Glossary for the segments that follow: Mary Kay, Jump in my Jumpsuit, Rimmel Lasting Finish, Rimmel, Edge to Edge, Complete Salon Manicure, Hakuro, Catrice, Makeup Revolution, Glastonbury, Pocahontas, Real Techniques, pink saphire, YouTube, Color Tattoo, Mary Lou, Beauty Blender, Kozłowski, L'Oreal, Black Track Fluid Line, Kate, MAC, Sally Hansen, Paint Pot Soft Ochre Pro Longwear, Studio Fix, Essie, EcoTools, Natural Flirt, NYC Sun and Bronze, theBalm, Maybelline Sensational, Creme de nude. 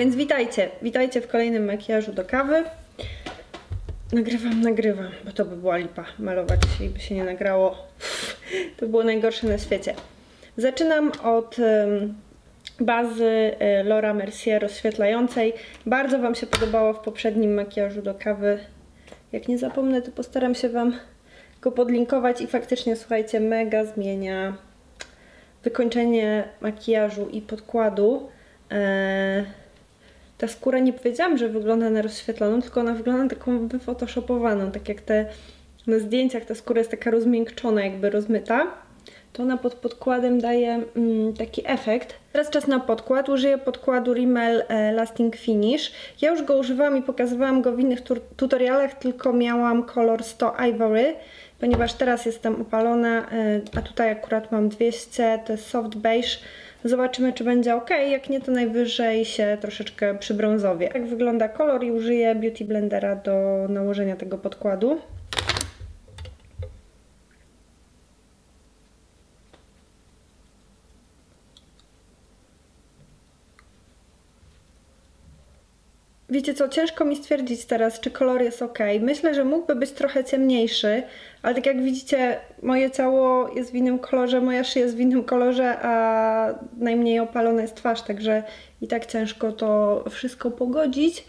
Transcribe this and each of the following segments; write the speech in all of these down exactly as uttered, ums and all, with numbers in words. więc witajcie, witajcie w kolejnym makijażu do kawy. Nagrywam, nagrywam, bo to by była lipa malować, jeśli by się nie nagrało. To było najgorsze na świecie. Zaczynam od um, bazy y, Laura Mercier rozświetlającej. Bardzo Wam się podobało w poprzednim makijażu do kawy. Jak nie zapomnę, to postaram się Wam go podlinkować i faktycznie, słuchajcie, mega zmienia wykończenie makijażu i podkładu. Eee, ta skóra, nie powiedziałam, że wygląda na rozświetloną, tylko ona wygląda na taką wyfotoshopowaną, tak jak te na zdjęciach ta skóra jest taka rozmiękczona, jakby rozmyta, to ona pod podkładem daje mm, taki efekt. Teraz czas na podkład. Użyję podkładu Rimmel Lasting Finish. Ja już go używałam i pokazywałam go w innych tutorialach, tylko miałam kolor sto Ivory, ponieważ teraz jestem opalona, a tutaj akurat mam dwieście, to jest soft beige. Zobaczymy, czy będzie ok, jak nie, to najwyżej się troszeczkę przybrązowię. Tak wygląda kolor i użyję Beauty Blendera do nałożenia tego podkładu. Wiecie co, ciężko mi stwierdzić teraz, czy kolor jest ok. Myślę, że mógłby być trochę ciemniejszy, ale tak jak widzicie, moje ciało jest w innym kolorze, moja szyja jest w innym kolorze, a najmniej opalona jest twarz, także i tak ciężko to wszystko pogodzić.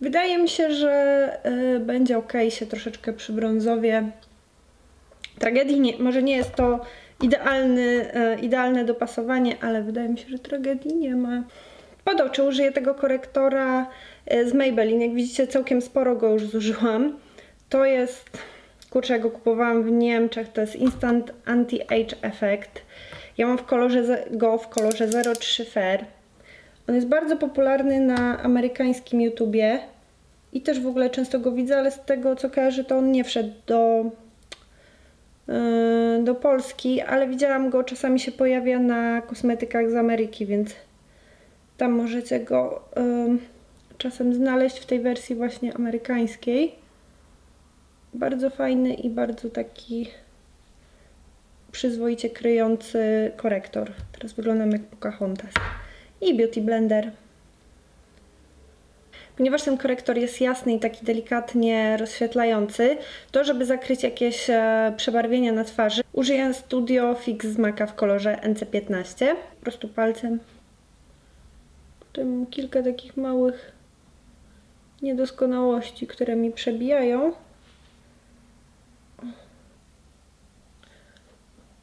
Wydaje mi się, że yy, będzie ok, się troszeczkę przybrązowie. Tragedii nie, może nie jest to idealny, yy, idealne dopasowanie, ale wydaje mi się, że tragedii nie ma. Pod oczy użyję tego korektora z Maybelline. Jak widzicie, całkiem sporo go już zużyłam. To jest, kurczę, ja go kupowałam w Niemczech, to jest Instant Anti-Age Effect. Ja mam w kolorze, go w kolorze zero trzy Fair. On jest bardzo popularny na amerykańskim YouTubie i też w ogóle często go widzę, ale z tego co kojarzę, to on nie wszedł do, yy, do Polski, ale widziałam go, czasami się pojawia na kosmetykach z Ameryki, więc tam możecie go ym, czasem znaleźć w tej wersji właśnie amerykańskiej. Bardzo fajny i bardzo taki przyzwoicie kryjący korektor. Teraz wyglądam jak Pocahontas. I Beauty Blender. Ponieważ ten korektor jest jasny i taki delikatnie rozświetlający, to żeby zakryć jakieś e, przebarwienia na twarzy, użyję Studio Fix z maka w kolorze N C piętnaście. Po prostu palcem. Kilka takich małych niedoskonałości, które mi przebijają.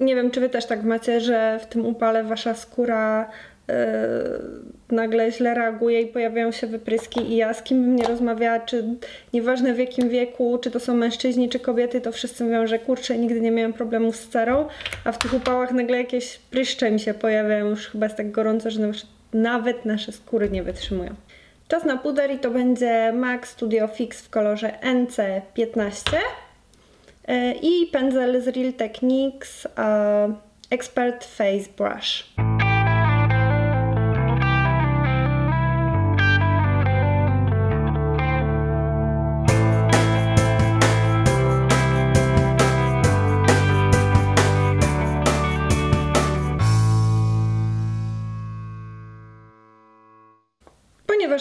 Nie wiem, czy Wy też tak macie, że w tym upale Wasza skóra yy, nagle źle reaguje i pojawiają się wypryski. I ja z kim bym nie rozmawiała, czy nieważne w jakim wieku, czy to są mężczyźni, czy kobiety, to wszyscy mówią, że kurczę, nigdy nie miałem problemów z cerą, a w tych upałach nagle jakieś pryszcze mi się pojawiają. Już chyba jest tak gorąco, że nawet nasze skóry nie wytrzymują. Czas na puder i to będzie M A C Studio Fix w kolorze N C piętnaście i pędzel z Real Techniques Expert Face Brush.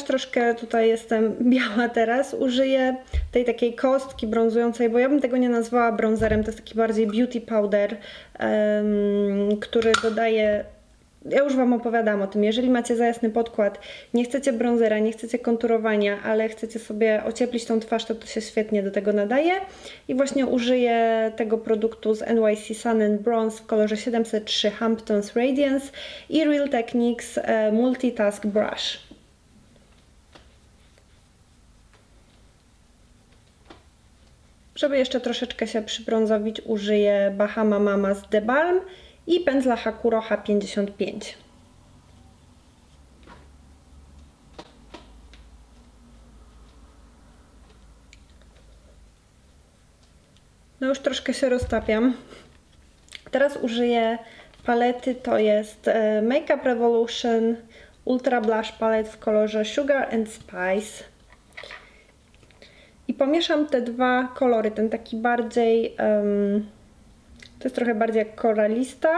Troszkę tutaj jestem biała teraz, użyję tej takiej kostki brązującej, bo ja bym tego nie nazwała brązerem, to jest taki bardziej beauty powder, um, który dodaje, ja już Wam opowiadam o tym, jeżeli macie za jasny podkład, nie chcecie brązera, nie chcecie konturowania, ale chcecie sobie ocieplić tą twarz, to to się świetnie do tego nadaje i właśnie użyję tego produktu z N Y C Sun and Bronze w kolorze siedemset trzy Hamptons Radiance i Real Techniques Multitask Brush. Żeby jeszcze troszeczkę się przybrązowić, użyję Bahama Mama z theBalm i pędzla Hakuro H pięćdziesiąt pięć. No już troszkę się roztapiam. Teraz użyję palety, to jest Makeup Revolution Ultra Blush Palette w kolorze Sugar and Spice. I pomieszam te dwa kolory, ten taki bardziej, um, to jest trochę bardziej jak koralista,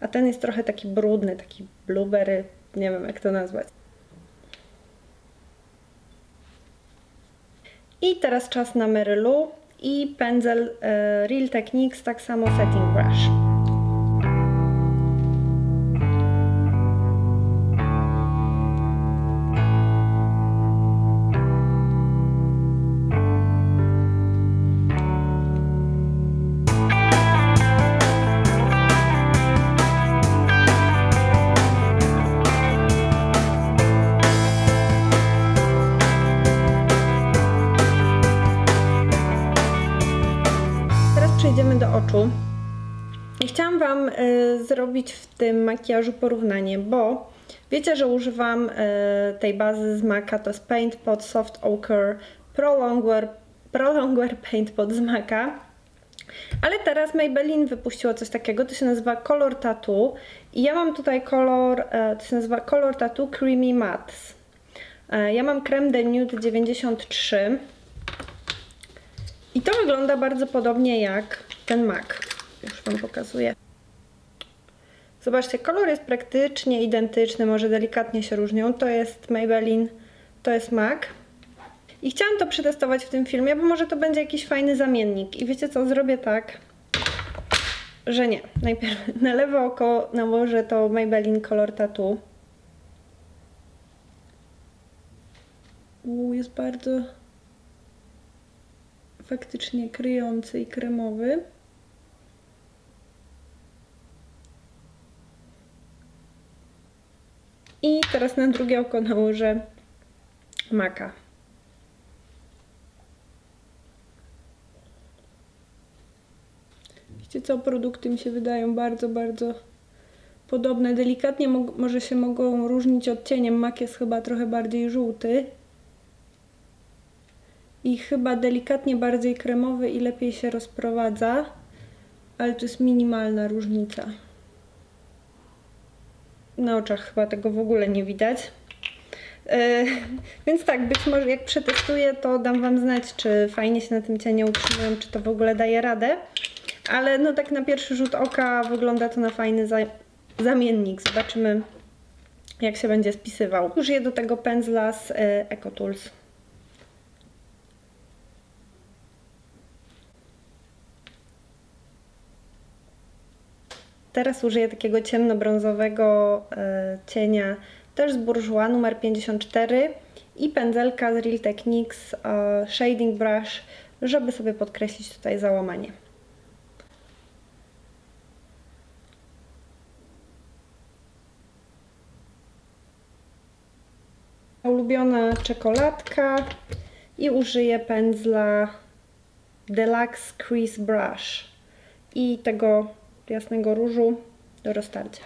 a ten jest trochę taki brudny, taki blueberry, nie wiem jak to nazwać. I teraz czas na Mary Lou i pędzel Real Techniques, tak samo setting brush. Oczu. Chciałam Wam y, zrobić w tym makijażu porównanie, bo wiecie, że używam y, tej bazy z maka, to jest Paint Pot Soft Ochre Pro Longwear, Pro Longwear Paint Pot z maka, ale teraz Maybelline wypuściło coś takiego, to się nazywa Color Tattoo i ja mam tutaj kolor, y, to się nazywa Color Tattoo Creamy Mattes. Y, ja mam krem de nude dziewięćdziesiąt trzy i to wygląda bardzo podobnie jak ten MAC. Już Wam pokazuję. Zobaczcie, kolor jest praktycznie identyczny, może delikatnie się różnią. To jest Maybelline, to jest MAC. I chciałam to przetestować w tym filmie, bo może to będzie jakiś fajny zamiennik. I wiecie co, zrobię tak, że nie. Najpierw na lewe oko nałożę to Maybelline Color Tattoo. Uuu, jest bardzo faktycznie kryjący i kremowy. I teraz na drugie oko nałożę maka. Wiecie co, produkty mi się wydają bardzo, bardzo podobne. Delikatnie mo może się mogą różnić odcieniem. Mak jest chyba trochę bardziej żółty. I chyba delikatnie bardziej kremowy i lepiej się rozprowadza, ale to jest minimalna różnica. Na oczach chyba tego w ogóle nie widać. Yy, więc tak, być może jak przetestuję, to dam Wam znać, czy fajnie się na tym cieniu utrzymują, czy to w ogóle daje radę. Ale no tak na pierwszy rzut oka wygląda to na fajny za zamiennik. Zobaczymy, jak się będzie spisywał. Użyję do tego pędzla z yy, EcoTools. Teraz użyję takiego ciemnobrązowego e, cienia, też z Bourjois numer pięćdziesiąt cztery i pędzelka z Real Techniques e, Shading Brush, żeby sobie podkreślić tutaj załamanie. Ulubiona czekoladka i użyję pędzla Deluxe Crease Brush i tego jasnego różu do roztarcia.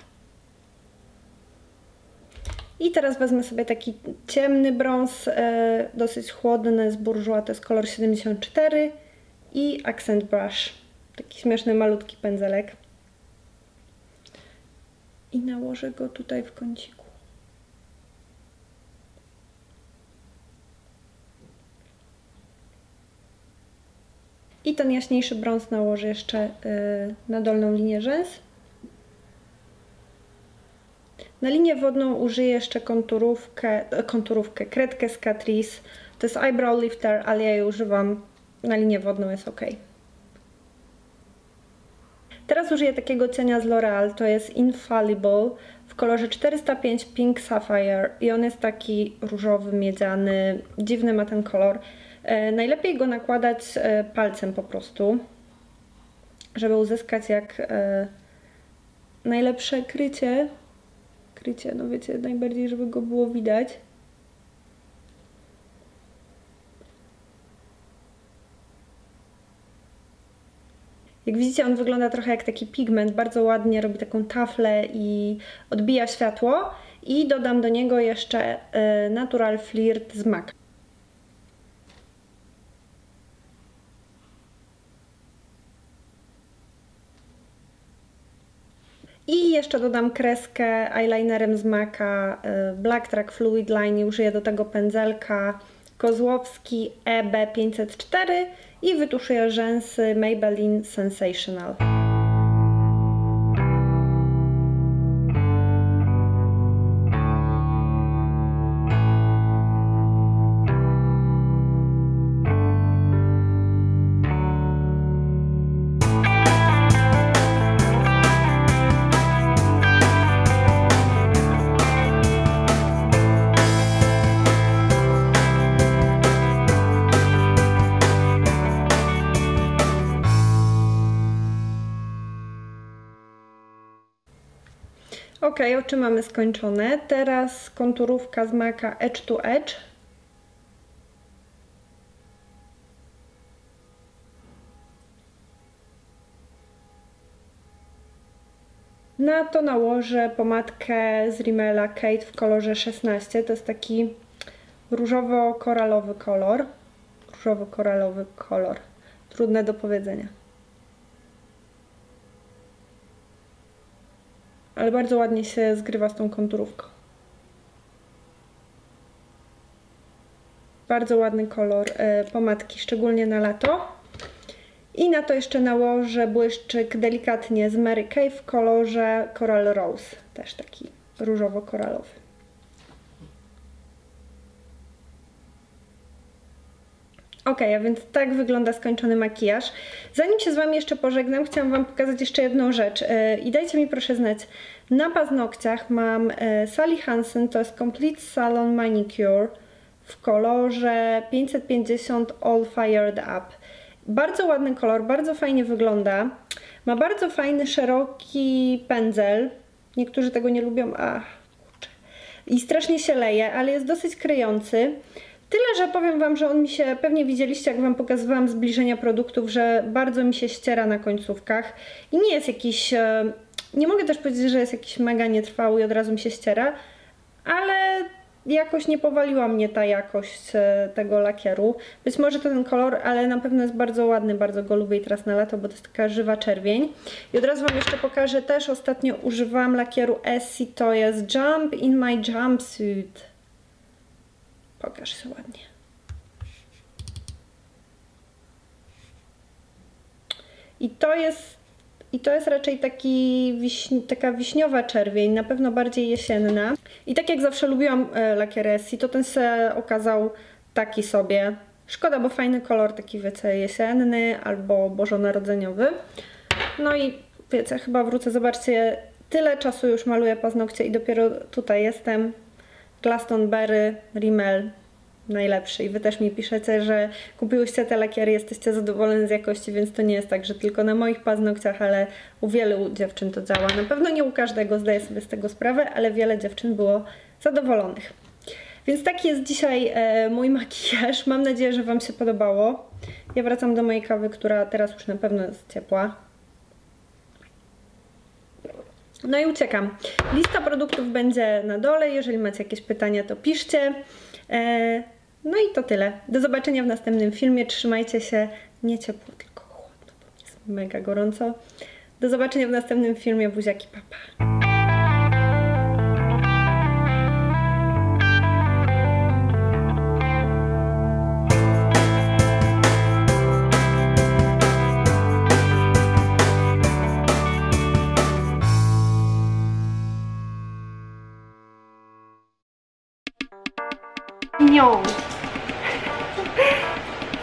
I teraz wezmę sobie taki ciemny brąz, yy, dosyć chłodny z Bourjois, to jest kolor siedemdziesiąt cztery i Accent Brush, taki śmieszny, malutki pędzelek. I nałożę go tutaj w kąciku. I ten jaśniejszy brąz nałożę jeszcze yy, na dolną linię rzęs. Na linię wodną użyję jeszcze konturówkę, konturówkę, kredkę z Catrice. To jest eyebrow lifter, ale ja jej używam. Na linię wodną jest ok. Teraz użyję takiego cienia z L'Oreal. To jest Infallible w kolorze czterysta pięć Pink Sapphire. I on jest taki różowy, miedziany. Dziwny ma ten kolor. Najlepiej go nakładać palcem po prostu, żeby uzyskać jak najlepsze krycie, krycie, no wiecie, najbardziej, żeby go było widać. Jak widzicie, on wygląda trochę jak taki pigment, bardzo ładnie robi taką taflę i odbija światło. I dodam do niego jeszcze Natural Flirt z MAC. I jeszcze dodam kreskę eyelinerem z maka Black Track Fluid Line i użyję do tego pędzelka Kozłowski E B pięćset cztery i wytuszuję rzęsy Maybelline Sensational. Ok, oczy mamy skończone. Teraz konturówka z maka Edge to Edge. Na to nałożę pomadkę z Rimmela Kate w kolorze szesnaście. To jest taki różowo-koralowy kolor. Różowo-koralowy kolor. Trudne do powiedzenia. Ale bardzo ładnie się zgrywa z tą konturówką. Bardzo ładny kolor pomadki, szczególnie na lato. I na to jeszcze nałożę błyszczyk delikatnie z Mary Kay w kolorze Coral Rose. Też taki różowo-koralowy. Ok, a więc tak wygląda skończony makijaż. Zanim się z Wami jeszcze pożegnam, chciałam Wam pokazać jeszcze jedną rzecz. I dajcie mi proszę znać, na paznokciach mam Sally Hansen, to jest Complete Salon Manicure w kolorze pięćset pięćdziesiąt All Fired Up. Bardzo ładny kolor, bardzo fajnie wygląda. Ma bardzo fajny, szeroki pędzel. Niektórzy tego nie lubią, a i strasznie się leje, ale jest dosyć kryjący. Tyle, że powiem Wam, że on mi się, pewnie widzieliście, jak Wam pokazywałam zbliżenia produktów, że bardzo mi się ściera na końcówkach i nie jest jakiś, nie mogę też powiedzieć, że jest jakiś mega nietrwały i od razu mi się ściera, ale jakoś nie powaliła mnie ta jakość tego lakieru. Być może to ten kolor, ale na pewno jest bardzo ładny, bardzo go lubię i teraz na lato, bo to jest taka żywa czerwień. I od razu Wam jeszcze pokażę, też ostatnio używałam lakieru Essie, to jest Jump in my Jumpsuit. Pokaż się ładnie. I to jest, i to jest raczej taki wiśni, taka wiśniowa czerwień, na pewno bardziej jesienna. I tak jak zawsze lubiłam lakier Essie, to ten się okazał taki sobie. Szkoda, bo fajny kolor, taki wiecie, jesienny albo bożonarodzeniowy. No i wiecie, chyba wrócę, zobaczcie, tyle czasu już maluję paznokcie i dopiero tutaj jestem. Glastonbury, Rimmel, najlepszy. I Wy też mi piszecie, że kupiłyście te lakiery, jesteście zadowoleni z jakości, więc to nie jest tak, że tylko na moich paznokciach, ale u wielu dziewczyn to działa. Na pewno nie u każdego, zdaję sobie z tego sprawę, ale wiele dziewczyn było zadowolonych. Więc taki jest dzisiaj e, mój makijaż. Mam nadzieję, że Wam się podobało. Ja wracam do mojej kawy, która teraz już na pewno jest ciepła. No i uciekam. Lista produktów będzie na dole. Jeżeli macie jakieś pytania, to piszcie. No i to tyle. Do zobaczenia w następnym filmie. Trzymajcie się. Nie ciepło, tylko chłodno, bo jest mega gorąco. Do zobaczenia w następnym filmie. Buziaki, pa, pa.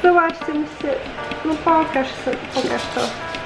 Zobaczcie mi się, no pokaż, pokaż to.